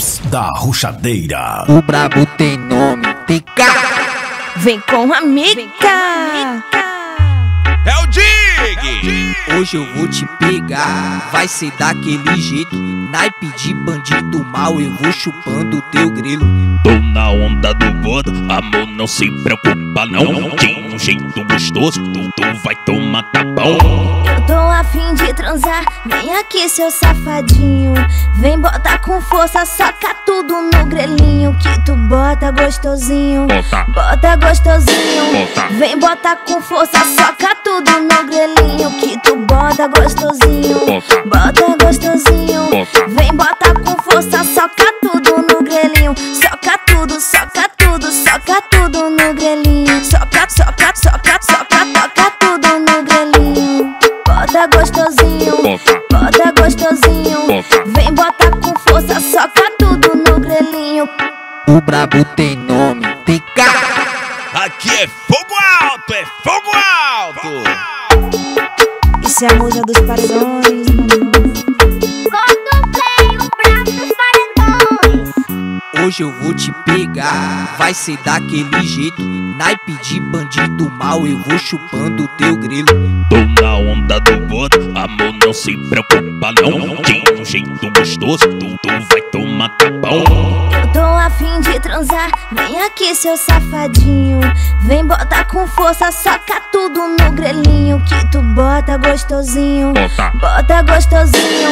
tops da ruchadeira. O brabo tem nome, tem cara. Vem com a mica. É o Dig! Hoje eu vou te pegar, vai ser daquele jeito. Naipe de bandido mal, eu vou chupando teu grilo. Tô na onda do vodo, amor, não se preocupa não. Tem um jeito gostoso, tu vai tomar tapão. Eu tô a fim de transar, vem aqui seu safadinho. Vem botar com força, soca tudo no grelinho. Que tu bota gostosinho, bota gostosinho. Vem botar com força, soca tudo. Tudo no grelinho que tu bota gostosinho, bota gostosinho. Vem botar com força, soca tudo no grelinho. Soca tudo, soca tudo, soca tudo no grelinho. Soca, soca, soca, soca, toca tudo no grelinho. Bota gostosinho, bota gostosinho. Vem botar com força, soca tudo no grelinho. O brabo tem nome, tem cara. Aqui é fogo alto, é fogo alto. Isso é a Musa dos Paredões. Quando vem o brabo dos paredões. Hoje eu vou te pegar, vai ser daquele jeito. Naipe de bandido mal, eu vou chupando teu grilo. Tô na onda do voto, amor, não se preocupa não. Tem um jeito gostoso, tu vai tomar tapão. Tô a fim de transar, vem aqui seu safadinho. Vem botar com força, soca tudo no grelinho. Que tu bota gostosinho, bota gostosinho.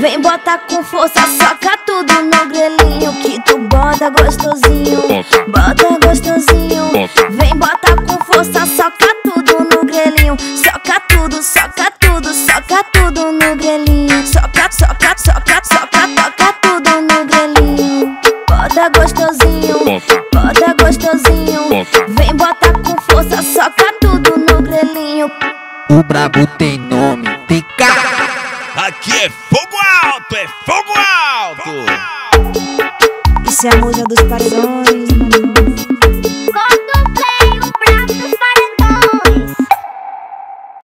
Vem botar com força, soca tudo no grelinho. Que tu bota gostosinho, bota gostosinho. Vem botar com força, soca tudo no grelinho. Soca tudo, soca tudo, soca tudo no grelinho. Soca, soca, soca, soca, toca tudo no grelinho. Bota gostosinho, bota gostosinho. Vem botar com força, soca tudo no grelinho. O brabo tem nome, tem cara. Aqui é fogo alto, é fogo alto. Isso é a Musa dos Paredões.